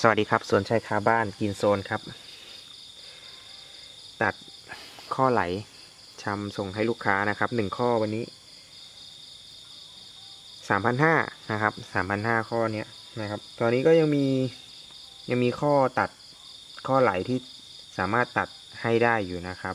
สวัสดีครับสวนชายคาบ้านกินโซนครับตัดข้อไหลชำส่งให้ลูกค้านะครับ1ข้อวันนี้ 3,500 นะครับ 3,500 ข้อเนี้ยนะครับตอนนี้ก็ยังมีข้อตัดข้อไหลที่สามารถตัดให้ได้อยู่นะครับ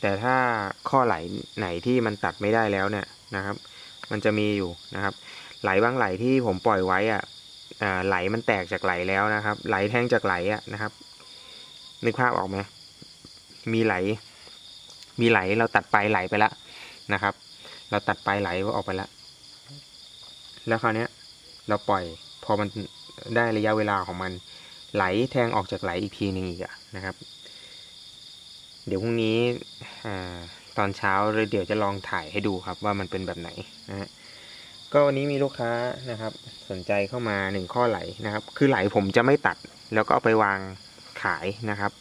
แต่ถ้าข้อไหลไหนที่มันตัดไม่ได้แล้วเนี่ยนะครับมันจะมีอยู่นะครับไหลบางไหลที่ผมปล่อยไว้อะไหลมันแตกจากไหลแล้วนะครับไหลแทงจากไหลอะนะครับนึกภาพออกไหมมีไหลเราตัดไปไหลไปละนะครับเราตัดไปไหลก็ออกไปละแล้วคราวนี้เราปล่อยพอมันได้ระยะเวลาของมันไหลแทงออกจากไหลอีกทีนึงอีกนะครับเดี๋ยวพรุ่งนี้ตอนเช้าเดี๋ยวจะลองถ่ายให้ดูครับว่ามันเป็นแบบไหนนะฮะก็วันนี้มีลูกค้านะครับสนใจเข้ามา1ข้อไหลนะครับคือไหลผมจะไม่ตัดแล้วก็เอาไปวางขายนะครับ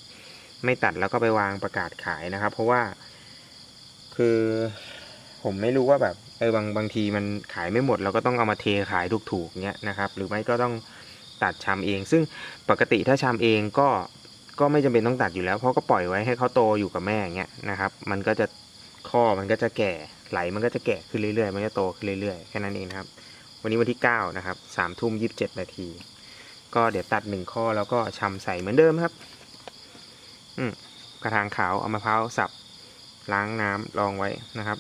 ไม่ตัดแล้วก็ไปวางประกาศขายนะครับเพราะว่าคือผมไม่รู้ว่าแบบบางทีมันขายไม่หมดเราก็ต้องเอามาเทขายถูกๆเงี้ยนะครับหรือไม่ก็ต้องตัดชำเองซึ่งปกติถ้าชำเองก็ไม่จำเป็นต้องตัดอยู่แล้วเพราะก็ปล่อยไว้ให้เขาโตอยู่กับแม่อย่างเงี้ยนะครับมันก็จะข้อมันก็จะแก่ไหลมันก็จะแก่ขึ้นเรื่อยๆมันจะโตขึ้นเรื่อยๆแค่นั้นเองครับวันนี้วันที่9นะครับ3:27 น.ก็เดี๋ยวตัด1ข้อแล้วก็ชำใส่เหมือนเดิมครับกระถางขาวเอามะพร้าวสับล้างน้ำรองไว้นะครับ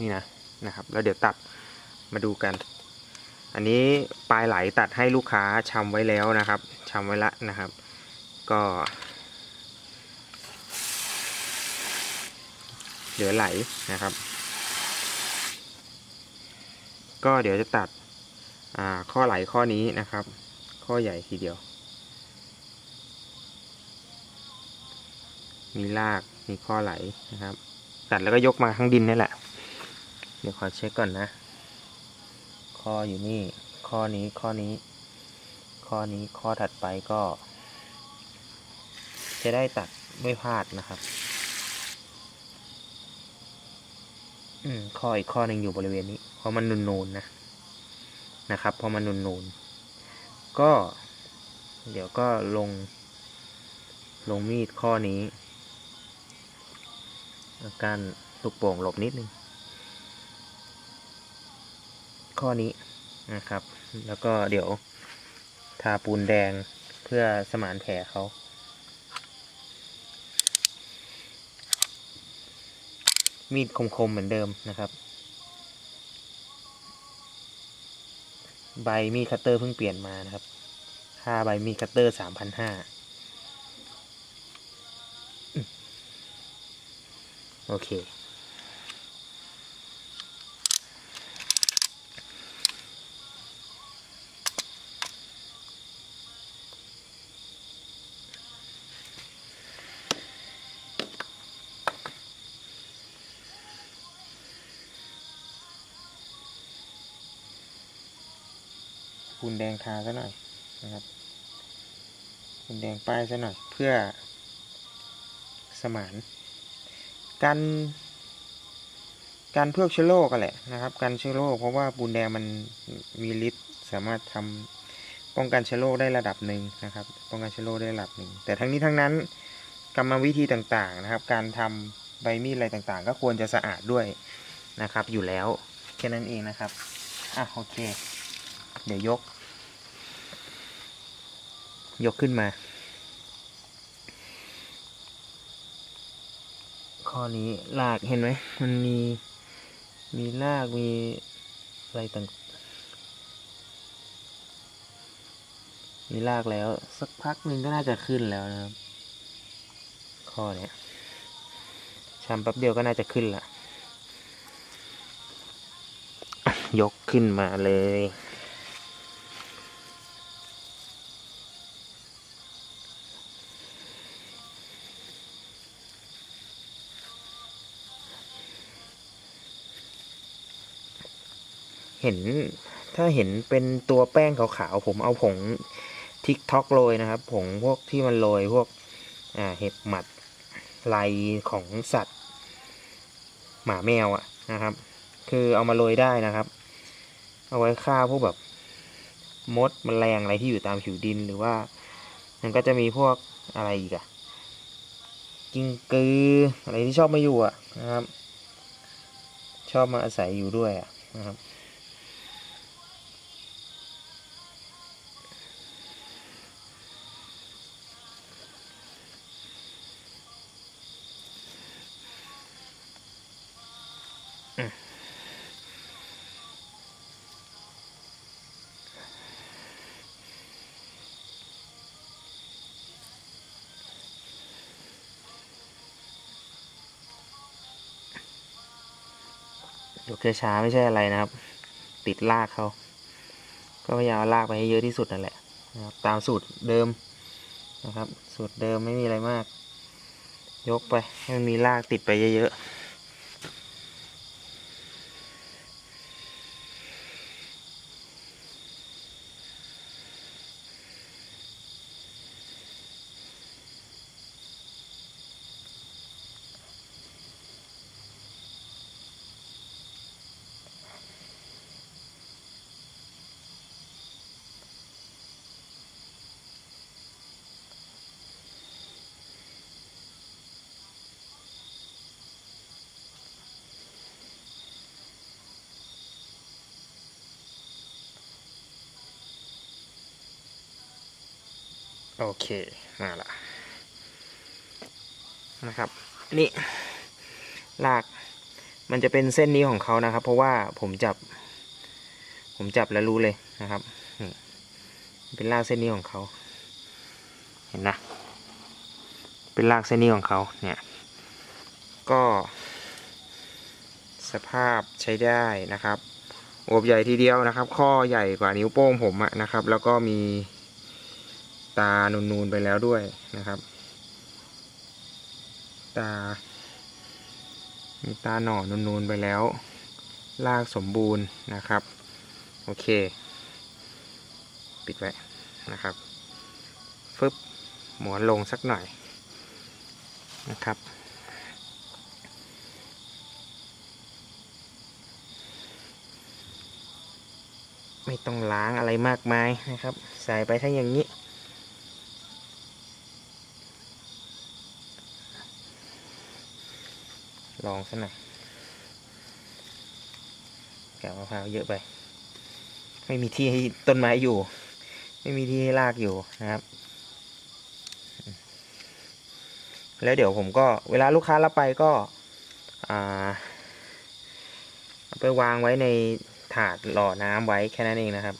นี่นะครับแล้วเดี๋ยวตัดมาดูกันอันนี้ปลายไหลตัดให้ลูกค้าชำไว้แล้วนะครับชำไว้ละนะครับก็เหลือไหลนะครับก็เดี๋ยวจะตัดข้อไหลข้อนี้นะครับข้อใหญ่ทีเดียวมีรากมีข้อไหลนะครับตัดแล้วก็ยกมาข้างดินนี่แหละเดี๋ยวขอเช็คก่อนนะข้ออยู่นี่ข้อนี้ข้อนี้ข้อนี้ข้อถัดไปก็จะได้ตัดไม่พลาดนะครับข้ออีกข้อหนึ่งอยู่บริเวณนี้เพราะมันนูนๆนะครับเพราะมันนูนๆก็เดี๋ยวก็ลงมีดข้อนี้การลูกโป่งหลบนิดนึงข้อนี้นะครับแล้วก็เดี๋ยวทาปูนแดงเพื่อสมานแผลเขามีดคมๆเหมือนเดิมนะครับใบมีดคัตเตอร์เพิ่งเปลี่ยนมานะครับค่าใบมีดคัตเตอร์ 3,500โอเคปูนแดงทาซะหน่อยนะครับปูนแดงป้ายซะหน่อยเพื่อสมานการเพื่อเชื้อโรคกันแหละนะครับการเชื้อโรคเพราะว่าปูนแดงมันมีฤทธิ์สามารถทำป้องกันเชื้อโรคได้ระดับหนึ่งนะครับป้องกันเชื้อโรคได้ระดับหนึ่งแต่ทั้งนี้ทั้งนั้นกรรมวิธีต่างๆนะครับการทำใบมีดอะไรต่างๆก็ควรจะสะอาดด้วยนะครับอยู่แล้วแค่นั้นเองนะครับโอเคเดี๋ยวยกขึ้นมาข้อนี้รากเห็นไหมมันมีรากมีอะไรต่างมีรากแล้วสักพักนึงก็น่าจะขึ้นแล้วนะครับข้อเนี้ยชำแป๊บเดียวก็น่าจะขึ้นละยกขึ้นมาเลยเห็นถ้าเห็นเป็นตัวแป้งขาวๆผมเอาผงทิกท็อกโรยนะครับผงพวกที่มันโรยพวกเห็บหมัดลายของสัตว์หมาแมวอะนะครับคือเอามาโรยได้นะครับเอาไว้ฆ่าพวกแบบ มดแมลงอะไรที่อยู่ตามผิวดินหรือว่ามันก็จะมีพวกอะไรอีกอะกิ้งกืออะไรที่ชอบมาอยู่อะนะครับชอบมาอาศัยอยู่ด้วยอะนะครับยกช้าๆไม่ใช่อะไรนะครับติดลากเขาก็พยายามลากไปให้เยอะที่สุดนั่นแหละนะครับตามสูตรเดิมนะครับสูตรเดิมไม่มีอะไรมากยกไปให้มันมีลากติดไปเยอะๆโอเคมาละนะครับนี่ลากมันจะเป็นเส้นนี้ของเขานะครับเพราะว่าผมจับแล้วรู้เลยนะครับเป็นลากเส้นนี้ของเขาเห็นนะเป็นลากเส้นนี้ของเขาเนี่ยก็สภาพใช้ได้นะครับอวบใหญ่ทีเดียวนะครับข้อใหญ่กว่านิ้วโป้งผมอะนะครับแล้วก็มีตานูนๆไปแล้วด้วยนะครับมีตาหน่อนูนๆไปแล้วลากสมบูรณ์นะครับโอเคปิดไว้นะครับฟึบหมอนลงสักหน่อยนะครับไม่ต้องล้างอะไรมากมายนะครับใส่ไปถ้าอย่างนี้ลองซะหน่อยกะมะพร้าวเยอะไปไม่มีที่ให้ต้นไม้อยู่ไม่มีที่ให้รากอยู่นะครับแล้วเดี๋ยวผมก็เวลาลูกค้ารับไปก็ไปวางไว้ในถาดหล่อน้ำไว้แค่นั้นเองนะครับ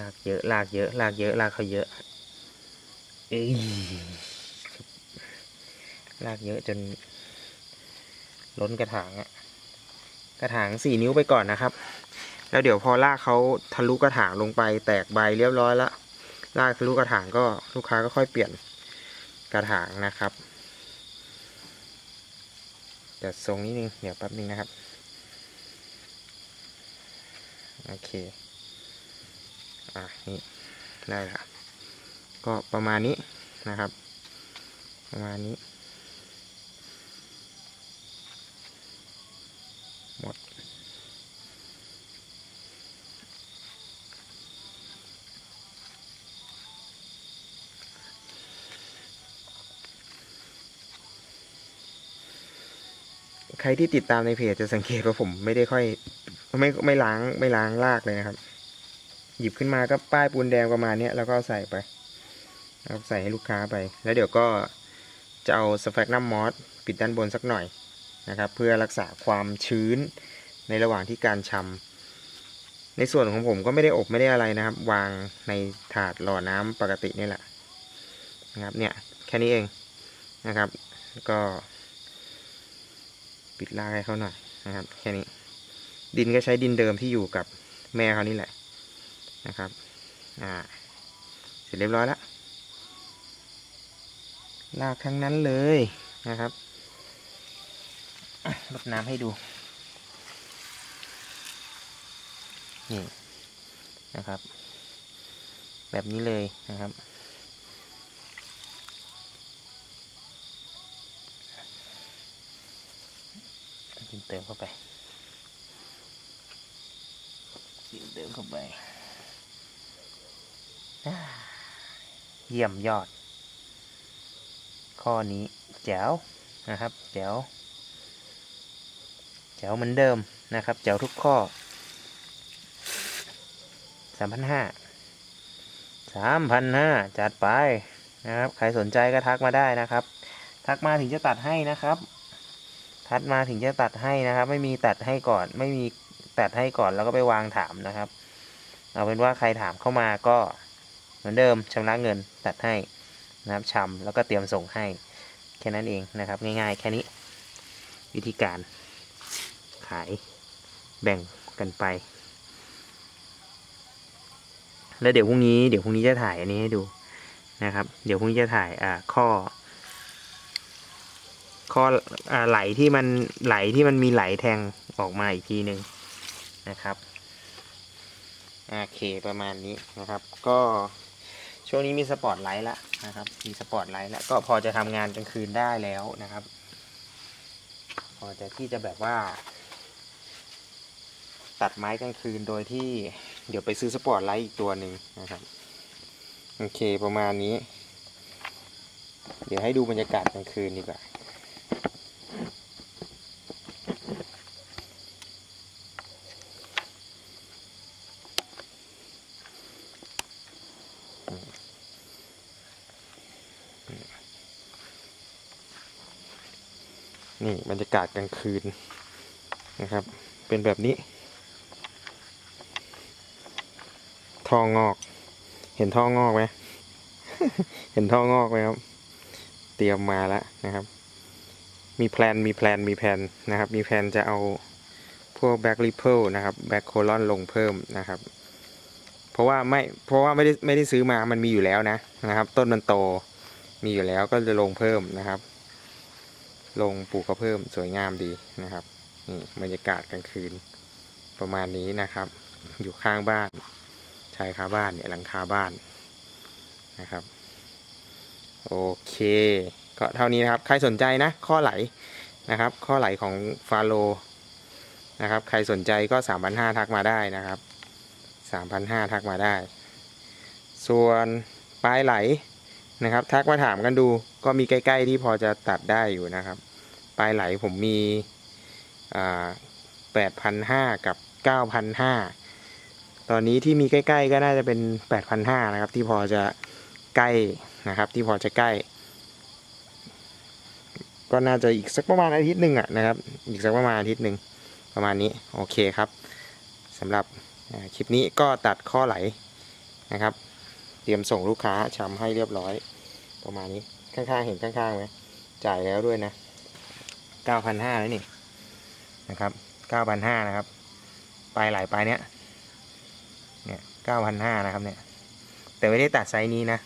ลากเยอะลากเยอะลากเยอะลากเขาเยอะลากเยอะจนล้นกระถางอะกระถาง4นิ้วไปก่อนนะครับแล้วเดี๋ยวพอลากเขาทะลุกระถางลงไปแตกใบเรียบร้อยละลากทะลุกระถางก็ลูกค้าก็ค่อยเปลี่ยนกระถางนะครับจัดทรงนิดนึงเดี๋ยวแป๊บนึงนะครับโอเคนี่ได้ละก็ประมาณนี้นะครับประมาณนี้หมดใครที่ติดตามในเพจจะสังเกตว่าผมไม่ได้ค่อยไม่ล้างรากเลยนะครับหยิบขึ้นมาก็ป้ายปูนแดงประมาณนี้แล้วก็ใส่ไปนะครับใส่ให้ลูกค้าไปแล้วเดี๋ยวก็จะเอาสแฟกนัมมอสปิดด้านบนสักหน่อยนะครับเพื่อรักษาความชื้นในระหว่างที่การชำในส่วนของผมก็ไม่ได้อบไม่ได้อะไรนะครับวางในถาดหล่อน้ำปกตินี่แหละนะครับเนี่ยแค่นี้เองนะครับก็ปิดรากให้เขาหน่อยนะครับแค่นี้ดินก็ใช้ดินเดิมที่อยู่กับแม่เขานี่แหละนะครับเสร็จเรียบร้อยแล้วลากทั้งนั้นเลยนะครับรดน้ำให้ดูนี่นะครับแบบนี้เลยนะครับ จิ้มเติมเข้าไปจิ้มเติมเข้าไปเยี่ยมยอดข้อนี้แจ๋วนะครับแจ๋วแจ๋วเหมือนเดิมนะครับแจ๋วทุกข้อ 3,500 จัดไปนะครับใครสนใจก็ทักมาได้นะครับทักมาถึงจะตัดให้นะครับทักมาถึงจะตัดให้นะครับไม่มีตัดให้ก่อนไม่มีตัดให้ก่อนแล้วก็ไปวางถามนะครับเอาเป็นว่าใครถามเข้ามาก็เหมือนเดิมชำระเงินตัดให้นะครับชำแล้วก็เตรียมส่งให้แค่นั้นเองนะครับง่ายๆแค่นี้วิธีการขายแบ่งกันไปแล้วเดี๋ยวพรุ่งนี้จะถ่ายอันนี้ให้ดูนะครับเดี๋ยวพรุ่งนี้จะถ่ายข้อไหลที่มันมีไหลแทงออกมาอีกทีนึงนะครับโอเคประมาณนี้นะครับก็ช่วงนี้มีสปอตไลท์ละนะครับมีสปอตไลท์ละก็พอจะทำงานกลางคืนได้แล้วนะครับพอจะที่จะแบบว่าตัดไม้กลางคืนโดยที่เดี๋ยวไปซื้อสปอตไลท์อีกตัวหนึ่งนะครับโอเคประมาณนี้เดี๋ยวให้ดูบรรยากาศกลางคืนดีกว่านี่บรรยากาศกลางคืนนะครับเป็นแบบนี้ทองงอกเห็นทองงอกไหม เห็นทองงอกไหมครับเตรียมมาแล้วนะครับมีแพลนนะครับมีแพลนจะเอาพวกแบ็คริปเปิลนะครับแบ็คโคลอนลงเพิ่มนะครับเพราะว่าไม่ได้ซื้อมามันมีอยู่แล้วนะครับต้นมันโตมีอยู่แล้วก็จะลงเพิ่มนะครับลงปลูกก็เพิ่มสวยงามดีนะครับนี่บรรยากาศกลางคืนประมาณนี้นะครับอยู่ข้างบ้านชายคาบ้านเนี่ยหลังคาบ้านนะครับโอเคก็เท่านี้นะครับใครสนใจนะข้อไหลนะครับข้อไหลของฟาโลนะครับใครสนใจก็ 3,500 ทักมาได้นะครับ 3,500 ทักมาได้ส่วนปลายไหลนะครับทักมาถามกันดูก็มีใกล้ๆที่พอจะตัดได้อยู่นะครับปลายไหลผมมี 8,500 กับ 9,500 ตอนนี้ที่มีใกล้ๆก็น่าจะเป็น 8,500 นะครับที่พอจะใกล้นะครับที่พอจะใกล้ก็น่าจะอีกสักประมาณอาทิตย์หนึ่งนะครับอีกสักประมาณอาทิตย์หนึ่งประมาณนี้โอเคครับสำหรับคลิปนี้ก็ตัดข้อไหลนะครับเตรียมส่งลูกค้าชำให้เรียบร้อยประมาณนี้ข้างๆเห็นข้างๆไหมจ่ายแล้วด้วยนะ 9,500 แล้วนี่นะครับ 9,500 นะครับปลายไหลปลายเนี้ย 9,500 นะครับเนี่ยแต่ไม่ได้ตัดไซส์นี้นะ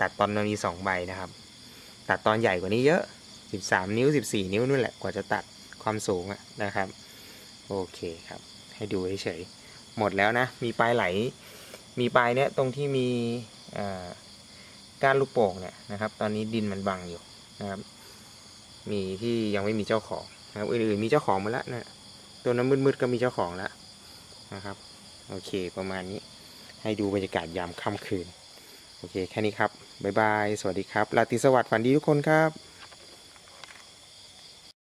ตัดตอนมี2ใบนะครับตัดตอนใหญ่กว่านี้เยอะ13นิ้ว14นิ้วนู่นแหละกว่าจะตัดความสูงนะครับโอเคครับให้ดูเฉยๆหมดแล้วนะมีปลายไหลมีปลายเนี้ยตรงที่มีก้านลูกโป่งเนี่ยนะครับตอนนี้ดินมันบังอยู่นะครับมีที่ยังไม่มีเจ้าของนะครับอื่นๆมีเจ้าของมาแล้วนะตัวนั้นมืดๆก็มีเจ้าของแล้วนะครับโอเคประมาณนี้ให้ดูบรรยากาศยามค่ำคืนโอเคแค่นี้ครับบ๊ายบายสวัสดีครับราตรีสวัสดิ์ฝันดีทุกคนครับ